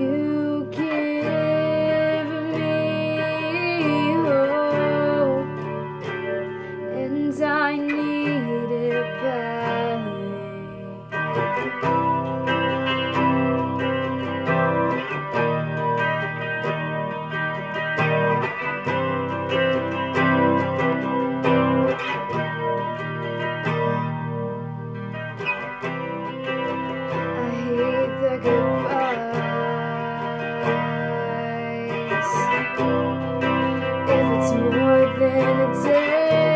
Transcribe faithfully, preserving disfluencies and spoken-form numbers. If it's more than a day